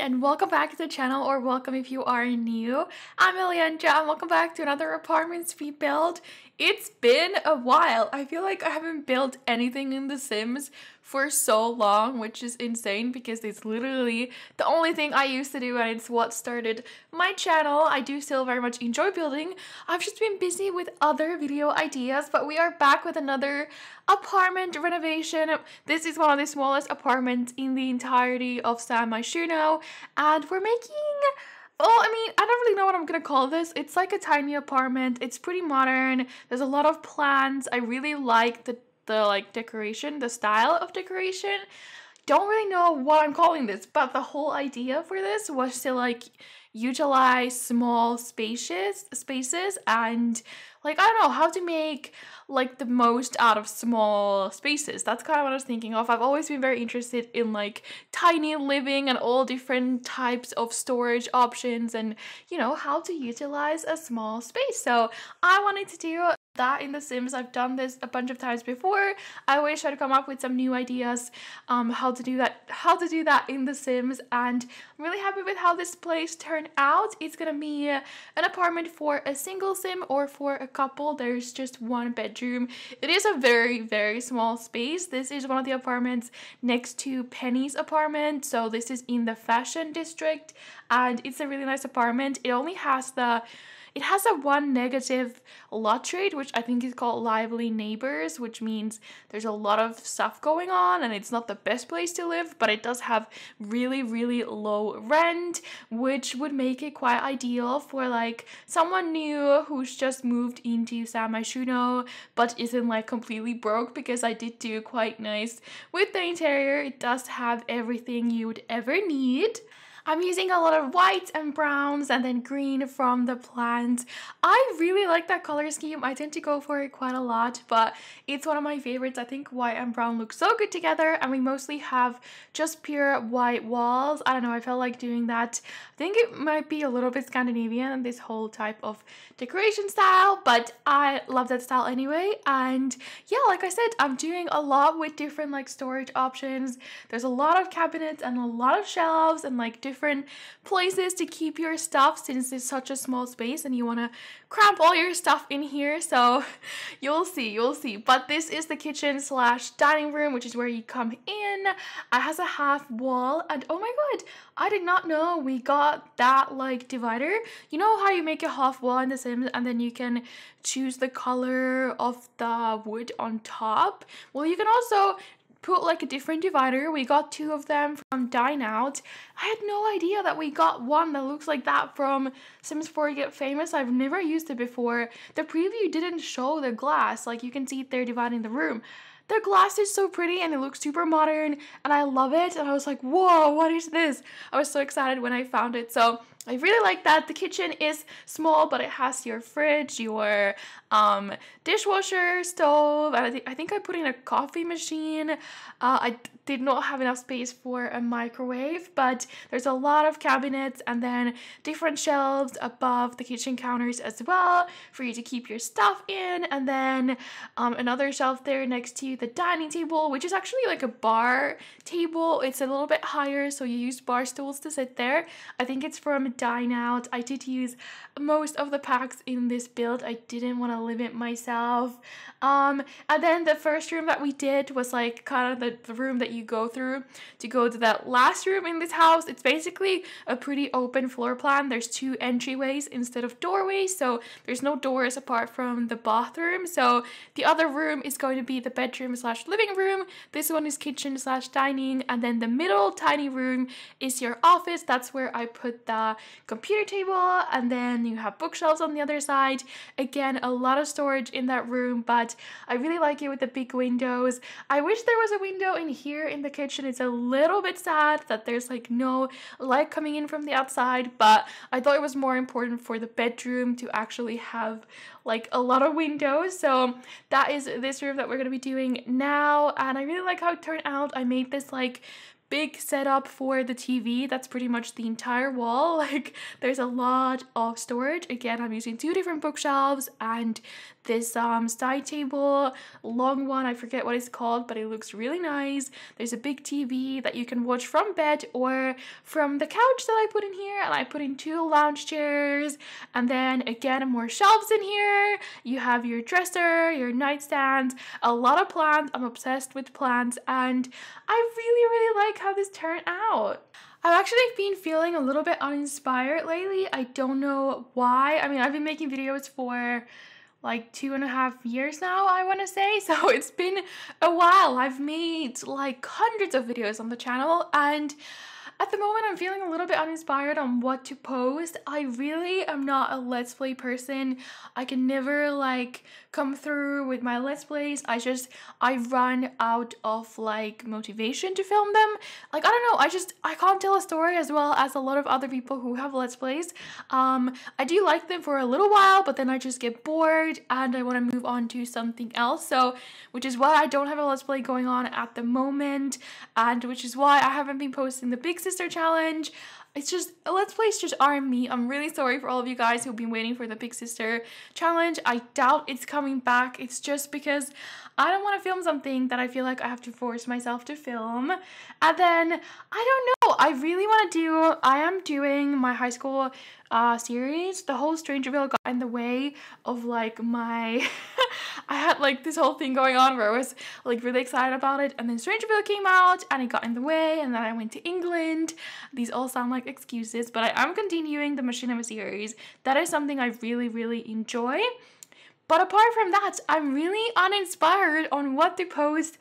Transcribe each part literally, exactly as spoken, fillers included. everyone, and welcome back to the channel, or welcome if you are new. I'm Elliandra, and welcome back to another apartments we build. It's been a while. I feel like I haven't built anything in The Sims for so long, which is insane because it's literally the only thing I used to do, and it's what started my channel. I do still very much enjoy building. I've just been busy with other video ideas, but we are back with another apartment renovation. This is one of the smallest apartments in the entirety of San Myshuno, and we're making... Oh, I mean, I don't really know what I'm gonna call this. It's like a tiny apartment. It's pretty modern. There's a lot of plants. I really like the, the like decoration, the style of decoration. Don't really know what I'm calling this, but the whole idea for this was to like utilize small spaces, spaces and like, I don't know how to make like the most out of small spaces. That's kind of what I was thinking of. I've always been very interested in like tiny living and all different types of storage options and, you know, how to utilize a small space. So I wanted to do that in The Sims. I've done this a bunch of times before. I wish I'd come up with some new ideas um, how to do that, how to do that in The Sims, and I'm really happy with how this place turned out. It's gonna be an apartment for a single Sim or for a couple. There's just one bedroom. It is a very, very small space. This is one of the apartments next to Penny's apartment, so this is in the fashion district, and it's a really nice apartment. It only has the It has a one negative lot trait, which I think is called lively neighbors, which means there's a lot of stuff going on and it's not the best place to live, but it does have really, really low rent, which would make it quite ideal for like someone new who's just moved into San Myshuno but isn't like completely broke, because I did do quite nice with the interior. It does have everything you would ever need. I'm using a lot of whites and browns and then green from the plants. I really like that color scheme. I tend to go for it quite a lot, but it's one of my favorites. I think white and brown look so good together, and we mostly have just pure white walls. I don't know, I felt like doing that. I think it might be a little bit Scandinavian, this whole type of decoration style, but I love that style anyway. And yeah, like I said, I'm doing a lot with different like storage options. There's a lot of cabinets and a lot of shelves and like different different places to keep your stuff, since it's such a small space and you want to cramp all your stuff in here. So you'll see, you'll see. But this is the kitchen slash dining room, which is where you come in. It has a half wall, and oh my god, I did not know we got that like divider. You know how you make a half wall in The Sims and then you can choose the color of the wood on top? Well, you can also put like a different divider. We got two of them from Dine Out. I had no idea that we got one that looks like that from Sims four Get Famous. I've never used it before. The preview didn't show the glass. Like, you can see it there dividing the room. The glass is so pretty and it looks super modern and I love it. And I was like, whoa, what is this? I was so excited when I found it. So I really like that. The kitchen is small, but it has your fridge, your um, dishwasher, stove, and I, th I think I put in a coffee machine. Uh, I did not have enough space for a microwave, but there's a lot of cabinets and then different shelves above the kitchen counters as well for you to keep your stuff in, and then um, another shelf there next to the dining table, which is actually like a bar table. It's a little bit higher, so you use bar stools to sit there. I think it's from Dine Out. I did use most of the packs in this build. I didn't want to limit myself. Um, and then the first room that we did was like kind of the, the room that you go through to go to that last room in this house. It's basically a pretty open floor plan. There's two entryways instead of doorways, so there's no doors apart from the bathroom. So the other room is going to be the bedroom slash living room. This one is kitchen slash dining, and then the middle tiny room is your office. That's where I put the computer table, and then you have bookshelves on the other side. Again, a lot of storage in that room, but I really like it with the big windows. I wish there was a window in here in the kitchen. It's a little bit sad that there's like no light coming in from the outside, but I thought it was more important for the bedroom to actually have like a lot of windows. So that is this room that we're gonna be doing now, and I really like how it turned out. I made this like big setup for the T V. That's pretty much the entire wall. Like, there's a lot of storage. Again, I'm using two different bookshelves and this um side table, long one, I forget what it's called, but it looks really nice. There's a big T V that you can watch from bed or from the couch that I put in here, and I put in two lounge chairs, and then again more shelves in here. You have your dresser, your nightstand, a lot of plants. I'm obsessed with plants, and I really, really like how this turned out. I've actually been feeling a little bit uninspired lately. I don't know why. I mean, I've been making videos for like two and a half years now, I want to say. So it's been a while. I've made like hundreds of videos on the channel, and at the moment I'm feeling a little bit uninspired on what to post. I really am not a let's play person. I can never like come through with my let's plays. I just, I run out of like motivation to film them. Like, I don't know, I just, I can't tell a story as well as a lot of other people who have let's plays. Um, I do like them for a little while, but then I just get bored and I want to move on to something else. So, which is why I don't have a let's play going on at the moment, and which is why I haven't been posting the big sister challenge. It's just, let's plays just aren't me. I'm really sorry for all of you guys who've been waiting for the big sister challenge. I doubt it's coming back. It's just because I don't want to film something that I feel like I have to force myself to film. And then, I don't know, I really want to do, I am doing my high school uh, series. The whole Strangerville got in the way of like my, I had like this whole thing going on where I was like really excited about it, and then Strangerville came out and it got in the way, and then I went to England. These all sound like excuses, but I am continuing the Machinima series. That is something I really, really enjoy. But apart from that, I'm really uninspired on what to post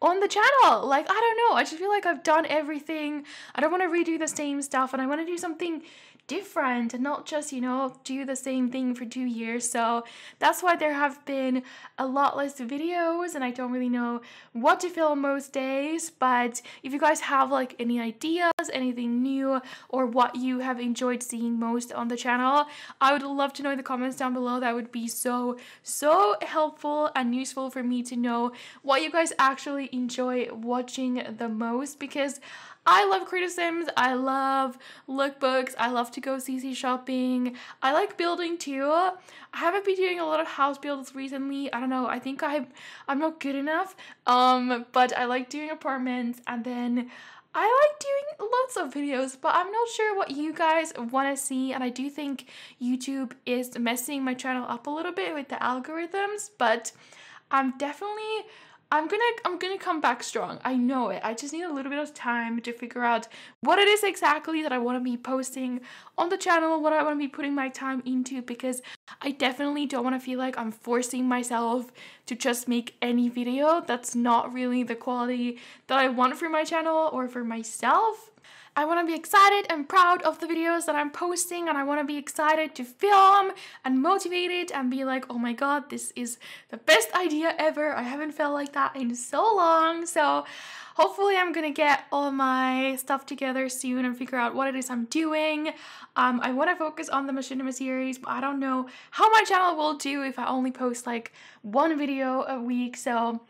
on the channel. Like, I don't know, I just feel like I've done everything. I don't want to redo the same stuff, and I want to do something different and not just, you know, do the same thing for two years. So that's why there have been a lot less videos, and I don't really know what to film most days. But if you guys have like any ideas, anything new, or what you have enjoyed seeing most on the channel, I would love to know in the comments down below. That would be so, so helpful and useful for me to know what you guys actually enjoy watching the most, because I love criticisms, I love lookbooks, I love to go C C shopping, I like building too. I haven't been doing a lot of house builds recently. I don't know, I think I'm, I'm not good enough, um, but I like doing apartments, and then I like doing lots of videos, but I'm not sure what you guys want to see. And I do think YouTube is messing my channel up a little bit with the algorithms, but I'm definitely... I'm gonna I'm gonna come back strong. I know it. I just need a little bit of time to figure out what it is exactly that I want to be posting on the channel, what I want to be putting my time into, because I definitely don't want to feel like I'm forcing myself to just make any video. That's not really the quality that I want for my channel or for myself. I want to be excited and proud of the videos that I'm posting, and I want to be excited to film and motivated and be like, oh my god, this is the best idea ever. I haven't felt like that in so long. So hopefully I'm gonna get all my stuff together soon and figure out what it is I'm doing. Um, I want to focus on the Machinima series, but I don't know how my channel will do if I only post like one video a week. So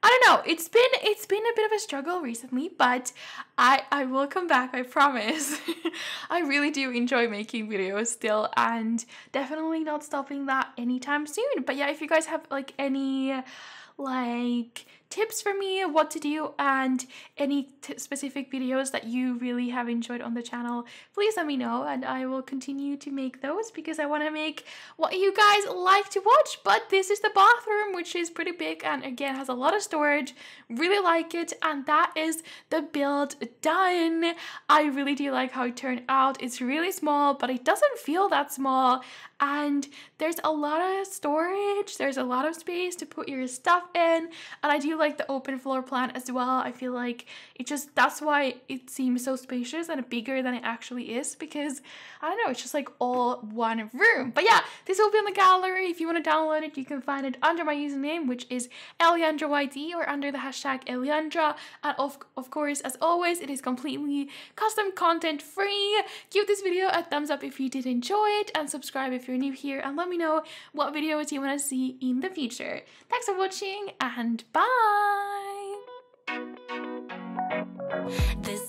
I don't know, it's been it's been a bit of a struggle recently, but I, I will come back, I promise. I really do enjoy making videos still, and definitely not stopping that anytime soon. But yeah, if you guys have like any like tips for me, what to do, and any specific videos that you really have enjoyed on the channel, please let me know, and I will continue to make those, because I want to make what you guys like to watch. But this is the bathroom, which is pretty big and again has a lot of storage. Really like it, and that is the build done. I really do like how it turned out. It's really small, but it doesn't feel that small, and there's a lot of storage, there's a lot of space to put your stuff in, and I do like the open floor plan as well. I feel like it just, that's why it seems so spacious and bigger than it actually is, because I don't know, it's just like all one room. But yeah, this will be in the gallery. If you want to download it, you can find it under my username, which is Elliandra Y D, or under the hashtag Elliandra. And of, of course, as always, it is completely custom content free. Give this video a thumbs up if you did enjoy it, and subscribe if you're new here, and let me know what videos you want to see in the future. Thanks for watching, and bye! Bye. The